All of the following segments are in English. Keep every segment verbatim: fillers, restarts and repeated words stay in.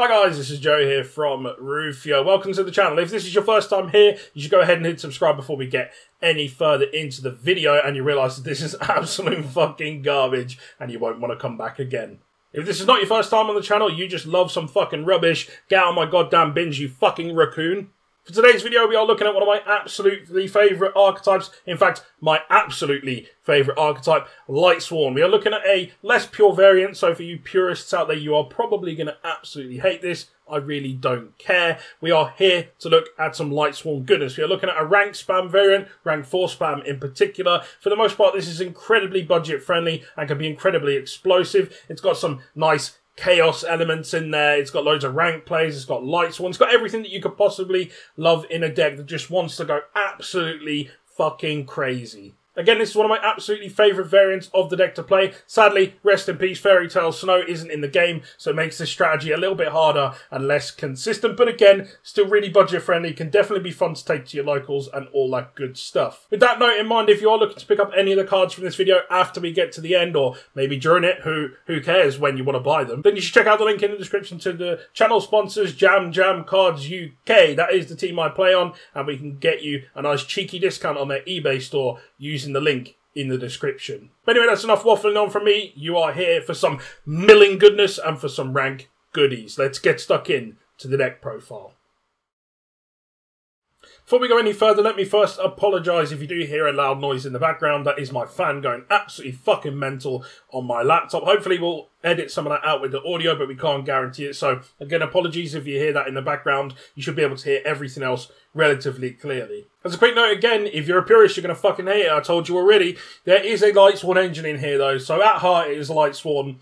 Hi guys, this is Joe here from Rufio. Welcome to the channel. If this is your first time here, you should go ahead and hit subscribe before we get any further into the video and you realise that this is absolute fucking garbage and you won't want to come back again. If this is not your first time on the channel, you just love some fucking rubbish, get out of my goddamn binge, you fucking raccoon. For today's video, we are looking at one of my absolutely favourite archetypes. In fact, my absolutely favourite archetype, Lightsworn. We are looking at a less pure variant, so for you purists out there, you are probably going to absolutely hate this. I really don't care. We are here to look at some Lightsworn goodness. We are looking at a rank spam variant, rank four spam in particular. For the most part, this is incredibly budget friendly and can be incredibly explosive. It's got some nice chaos elements in there, it's got loads of rank plays, it's got Lightsworn, it's got everything that you could possibly love in a deck that just wants to go absolutely fucking crazy. Again, this is one of my absolutely favourite variants of the deck to play. Sadly, rest in peace, Fairy Tale Snow isn't in the game, so it makes this strategy a little bit harder and less consistent. But again, still really budget friendly, can definitely be fun to take to your locals and all that good stuff. With that note in mind, if you are looking to pick up any of the cards from this video after we get to the end, or maybe during it, who, who cares when you want to buy them, then you should check out the link in the description to the channel sponsors, Jam Jam Cards U K. That is the team I play on, and we can get you a nice cheeky discount on their eBay store using the link in the description. But anyway, that's enough waffling on from me. You are here for some milling goodness and for some rank goodies. Let's get stuck in to the deck profile. Before we go any further, let me first apologise if you do hear a loud noise in the background. That is my fan going absolutely fucking mental on my laptop. Hopefully we'll edit some of that out with the audio, but we can't guarantee it. So again, apologies if you hear that in the background. You should be able to hear everything else relatively clearly. As a quick note again, if you're a purist, you're going to fucking hate it. I told you already. There is a Lightsworn engine in here though. So at heart, it is Lightsworn,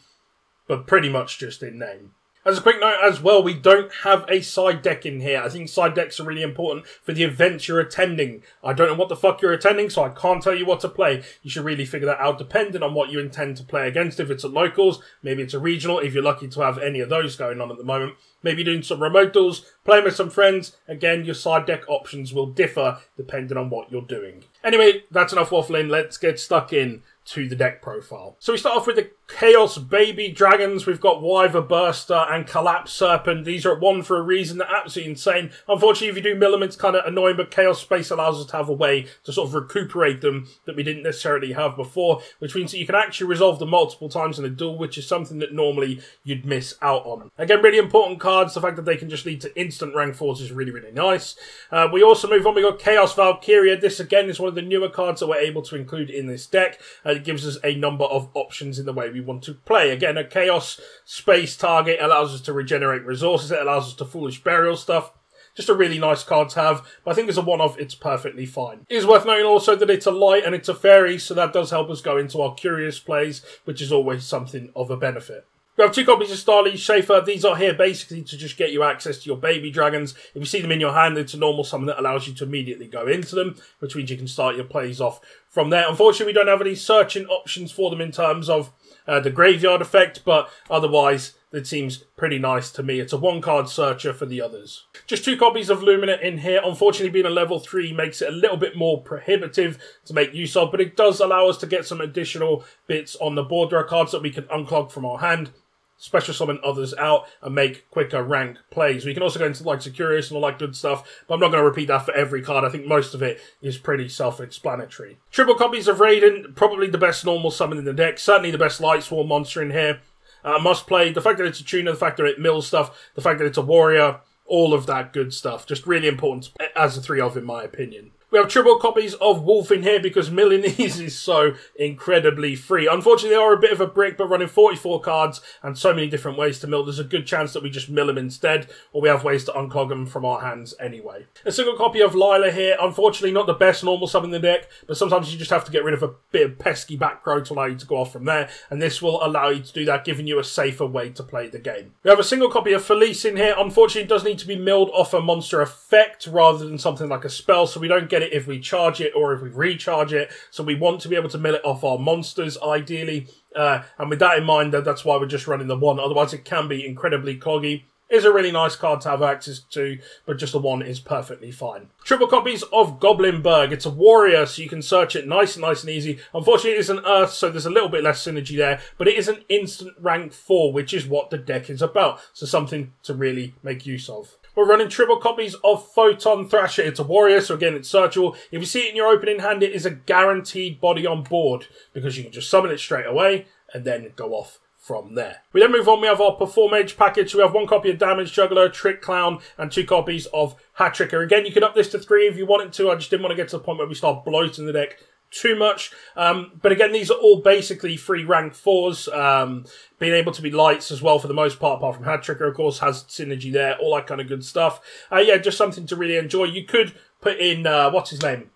but pretty much just in name. As a quick note as well, we don't have a side deck in here. I think side decks are really important for the events you're attending. I don't know what the fuck you're attending, so I can't tell you what to play. You should really figure that out depending on what you intend to play against. If it's a locals, maybe it's a regional, if you're lucky to have any of those going on at the moment. Maybe doing some remote duels, playing with some friends. Again, your side deck options will differ depending on what you're doing. Anyway, that's enough waffling. Let's get stuck in to the deck profile. So we start off with the Chaos Baby Dragons. We've got Wyver Burster and Collapse Serpent. These are at one for a reason. They're absolutely insane. Unfortunately, if you do mill them, it's kind of annoying, but Chaos Space allows us to have a way to sort of recuperate them that we didn't necessarily have before, which means that you can actually resolve them multiple times in a duel, which is something that normally you'd miss out on. Again, really important cards. The fact that they can just lead to instant rank fours is really, really nice. Uh, we also move on. We've got Chaos Valkyria. This, again, is one of the newer cards that we're able to include in this deck. Uh, it gives us a number of options in the way we want to play. Again, a Chaos Space target allows us to regenerate resources. It allows us to Foolish Burial stuff. Just a really nice card to have, but I think as a one-off, it's perfectly fine. It is worth noting also that it's a light and it's a fairy, so that does help us go into our Curious plays, which is always something of a benefit. We have two copies of Starlight Schaefer. These are here basically to just get you access to your baby dragons. If you see them in your hand, it's a normal summon that allows you to immediately go into them, which means you can start your plays off from there. Unfortunately, we don't have any searching options for them in terms of uh, the graveyard effect, but otherwise, it seems pretty nice to me. It's a one-card searcher for the others. Just two copies of Lumina in here. Unfortunately, being a level three makes it a little bit more prohibitive to make use of, but it does allow us to get some additional bits on the board. There are cards that we can unclog from our hand, special summon others out, and make quicker rank plays. We can also go into like Curious and all that good stuff, but I'm not going to repeat that for every card. I think most of it is pretty self-explanatory. Triple copies of Raiden, probably the best normal summon in the deck, certainly the best Lightsworn monster in here. Uh, must play, the fact that it's a tuner, the fact that it mills stuff, the fact that it's a warrior, all of that good stuff. Just really important as a three of, in my opinion. We have triple copies of Wolf in here because milling these is so incredibly free. Unfortunately, they are a bit of a brick, but running forty-four cards and so many different ways to mill, there's a good chance that we just mill them instead, or we have ways to unclog them from our hands anyway. A single copy of Lila here. Unfortunately, not the best normal summon in the deck, but sometimes you just have to get rid of a bit of pesky back row to allow you to go off from there, and this will allow you to do that, giving you a safer way to play the game. We have a single copy of Felice in here. Unfortunately, it does need to be milled off a monster effect rather than something like a spell, so we don't get it if we charge it or if we recharge it, so we want to be able to mill it off our monsters ideally, uh, and with that in mind, that's why we're just running the one. Otherwise, it can be incredibly cloggy, is a really nice card to have access to, but just the one is perfectly fine. Triple copies of Goblin Burg. It's a warrior, so you can search it nice and nice and easy. Unfortunately, it is an Earth, so there's a little bit less synergy there, but it is an instant rank four, which is what the deck is about, so something to really make use of. We're running triple copies of Photon Thrasher. It's a warrior, so again, it's searchable. If you see it in your opening hand, it is a guaranteed body on board because you can just summon it straight away and then go off from there. We then move on. We have our Performage package. We have one copy of Damage Juggler, Trick Clown, and two copies of Hat-Tricker. Again, you can up this to three if you wanted to. I just didn't want to get to the point where we start bloating the deck too much. Um, but again, these are all basically free rank fours, um, being able to be lights as well for the most part, apart from Hat-Tricker, of course, has synergy there, all that kind of good stuff. Uh, yeah, just something to really enjoy. You could put in, uh, what's his name?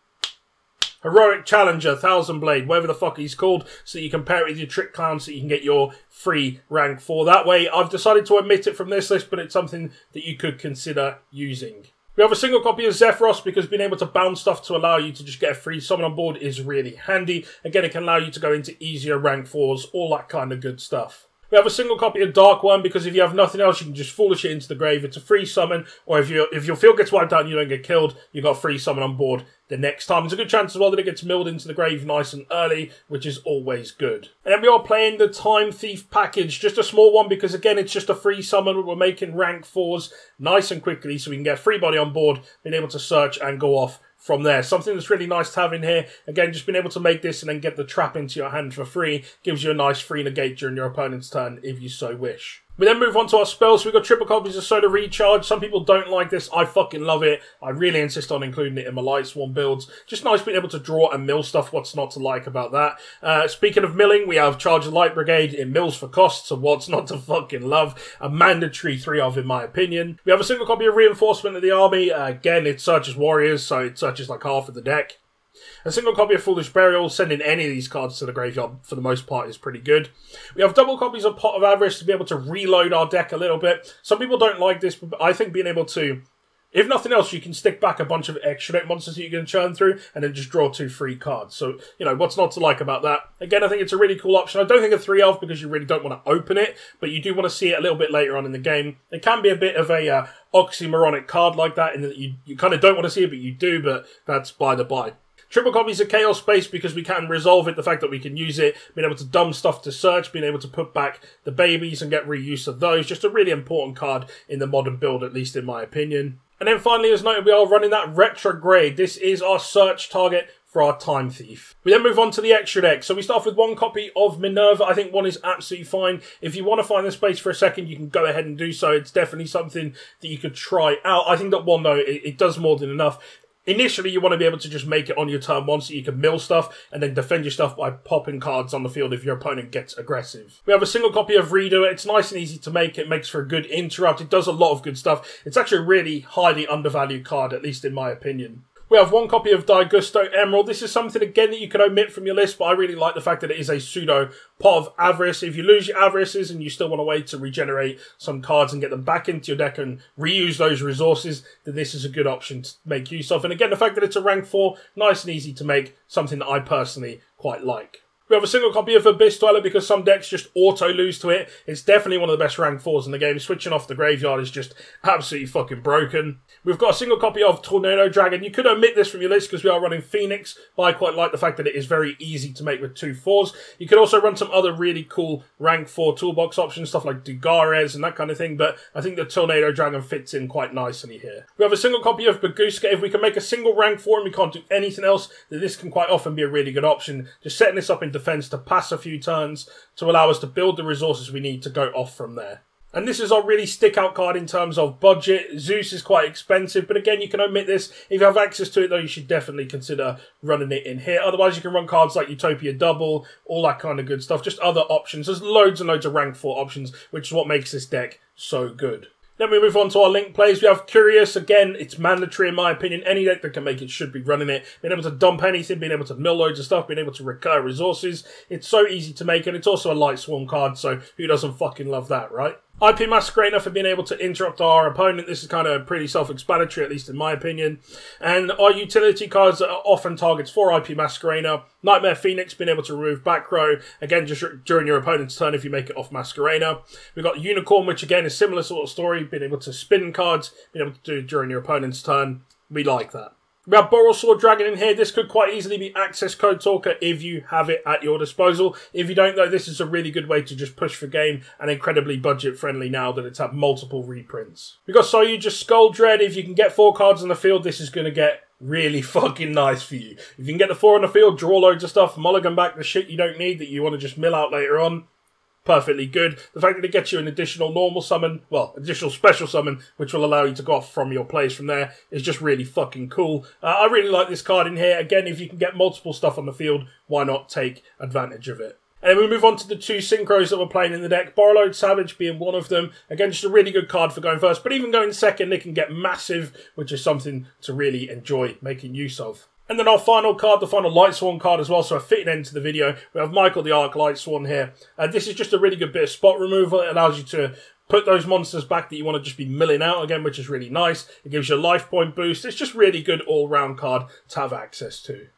Heroic Challenger, Thousand Blade, whatever the fuck he's called, so you can pair it with your Trick Clown so you can get your free rank four. That way, I've decided to omit it from this list, but it's something that you could consider using. We have a single copy of Zephyros because being able to bounce stuff to allow you to just get a free summon on board is really handy. Again, it can allow you to go into easier rank fours, all that kind of good stuff. We have a single copy of Dark Worm because if you have nothing else, you can just foolish it into the grave. It's a free summon, or if, you, if your field gets wiped out and you don't get killed, you've got a free summon on board the next time. There's a good chance as well that it gets milled into the grave nice and early, which is always good. And then we are playing the Time Thief package, just a small one because, again, it's just a free summon. We're making rank fours nice and quickly so we can get a free body on board, being able to search and go off from there. Something that's really nice to have in here, again, just being able to make this and then get the trap into your hand for free, gives you a nice free negate during your opponent's turn if you so wish. We then move on to our spells. We've got triple copies of Solar Recharge. Some people don't like this. I fucking love it. I really insist on including it in my Lightsworn builds. Just nice being able to draw and mill stuff. What's not to like about that? Uh, speaking of milling, we have Charge of Light Brigade. It mills for cost, so what's not to fucking love? A mandatory three of, in my opinion. We have a single copy of Reinforcement of the Army. Uh, again, it searches warriors, so it searches like half of the deck. A single copy of Foolish Burial, sending any of these cards to the graveyard for the most part is pretty good. We have double copies of Pot of Avarice to be able to reload our deck a little bit. Some people don't like this, but I think being able to, if nothing else, you can stick back a bunch of extra deck monsters that you can churn through and then just draw two free cards. So, you know, what's not to like about that? Again, I think it's a really cool option. I don't think a three of because you really don't want to open it, but you do want to see it a little bit later on in the game. It can be a bit of a uh, oxymoronic card like that, in that you, you kind of don't want to see it, but you do, but that's by the by. Triple copies of Chaos Space because we can resolve it, the fact that we can use it, being able to dumb stuff to search, being able to put back the babies and get reuse of those. Just a really important card in the modern build, at least in my opinion. And then finally, as noted, we are running that Retrograde. This is our search target for our Time Thief. We then move on to the extra deck. So we start off with one copy of Minerva. I think one is absolutely fine. If you want to find the space for a second, you can go ahead and do so. It's definitely something that you could try out. I think that one, though, it, it does more than enough. Initially, you want to be able to just make it on your turn one so you can mill stuff and then defend your stuff by popping cards on the field if your opponent gets aggressive. We have a single copy of Redo. It's nice and easy to make. It makes for a good interrupt. It does a lot of good stuff. It's actually a really highly undervalued card, at least in my opinion. We have one copy of Digusto Emerald. This is something, again, that you could omit from your list, but I really like the fact that it is a pseudo Pot of Avarice. If you lose your Avarices and you still want a way to regenerate some cards and get them back into your deck and reuse those resources, then this is a good option to make use of. And again, the fact that it's a rank four, nice and easy to make, something that I personally quite like. We have a single copy of Abyss Dweller because some decks just auto-lose to it. It's definitely one of the best rank fours in the game. Switching off the graveyard is just absolutely fucking broken. We've got a single copy of Tornado Dragon. You could omit this from your list because we are running Phoenix, but I quite like the fact that it is very easy to make with two fours. You could also run some other really cool rank four toolbox options, stuff like Dugares and that kind of thing, but I think the Tornado Dragon fits in quite nicely here. We have a single copy of Baguska. If we can make a single rank four and we can't do anything else, then this can quite often be a really good option. Just setting this up in defense to pass a few turns to allow us to build the resources we need to go off from there. And this is our really stick-out card in terms of budget. Zeus is quite expensive, but again, you can omit this. If you have access to it, though, you should definitely consider running it in here. Otherwise, you can run cards like Utopia Double, all that kind of good stuff, just other options. There's loads and loads of rank four options, which is what makes this deck so good. Then we move on to our link plays. We have Curious. Again, it's mandatory in my opinion. Any deck that can make it should be running it. Being able to dump anything, being able to mill loads of stuff, being able to recur resources. It's so easy to make, and it's also a Lightsworn card, so who doesn't fucking love that, right? I P Masquerena for being able to interrupt our opponent. This is kind of pretty self-explanatory, at least in my opinion. And our utility cards that are often targets for I P Masquerena. Nightmare Phoenix being able to remove back row, again, just during your opponent's turn if you make it off Masquerena. We've got Unicorn, which again is similar sort of story, being able to spin cards, being able to do during your opponent's turn. We like that. We have Borrelsaw Dragon in here. This could quite easily be Access Code Talker if you have it at your disposal. If you don't, though, this is a really good way to just push for game and incredibly budget-friendly now that it's had multiple reprints. We've got Soyuja Skull Dread. If you can get four cards on the field, this is going to get really fucking nice for you. If you can get the four on the field, draw loads of stuff, mulligan back the shit you don't need that you want to just mill out later on. Perfectly good. The fact that it gets you an additional normal summon, well, additional special summon, which will allow you to go off from your place from there, is just really fucking cool. Uh, I really like this card in here. Again, if you can get multiple stuff on the field, why not take advantage of it? And then we move on to the two Synchros that we're playing in the deck. Borrelode Savage being one of them. Again, just a really good card for going first, but even going second, it can get massive, which is something to really enjoy making use of. And then our final card, the final Lightsworn card as well, so a fitting end to the video. We have Michael the Arc Lightsworn here. Uh, this is just a really good bit of spot removal. It allows you to put those monsters back that you want to just be milling out again, which is really nice. It gives you a life point boost. It's just really good all-round card to have access to.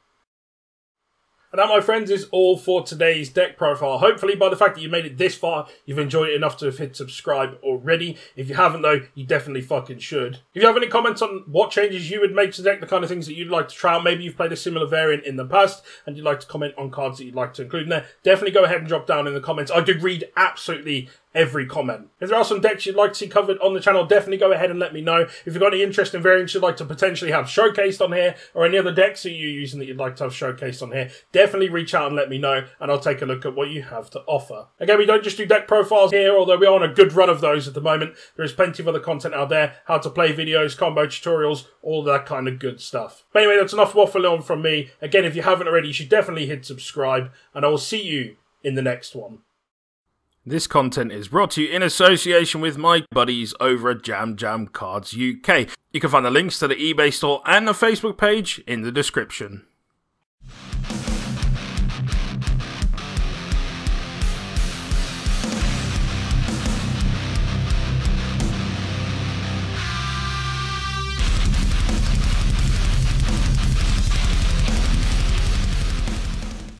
And that, my friends, is all for today's deck profile. Hopefully, by the fact that you made it this far, you've enjoyed it enough to have hit subscribe already. If you haven't, though, you definitely fucking should. If you have any comments on what changes you would make to the deck, the kind of things that you'd like to try out, maybe you've played a similar variant in the past, and you'd like to comment on cards that you'd like to include in there, definitely go ahead and drop down in the comments. I do read absolutely every comment. If there are some decks you'd like to see covered on the channel, definitely go ahead and let me know. If you've got any interest in variants you'd like to potentially have showcased on here, or any other decks that you're using that you'd like to have showcased on here, definitely reach out and let me know, and I'll take a look at what you have to offer. Again, we don't just do deck profiles here, although we are on a good run of those at the moment. There is plenty of other content out there, how to play videos, combo tutorials, all that kind of good stuff. But anyway, that's enough waffling on from me. Again, if you haven't already, you should definitely hit subscribe, and I will see you in the next one. This content is brought to you in association with my buddies over at Jam Jam Cards U K. You can find the links to the eBay store and the Facebook page in the description.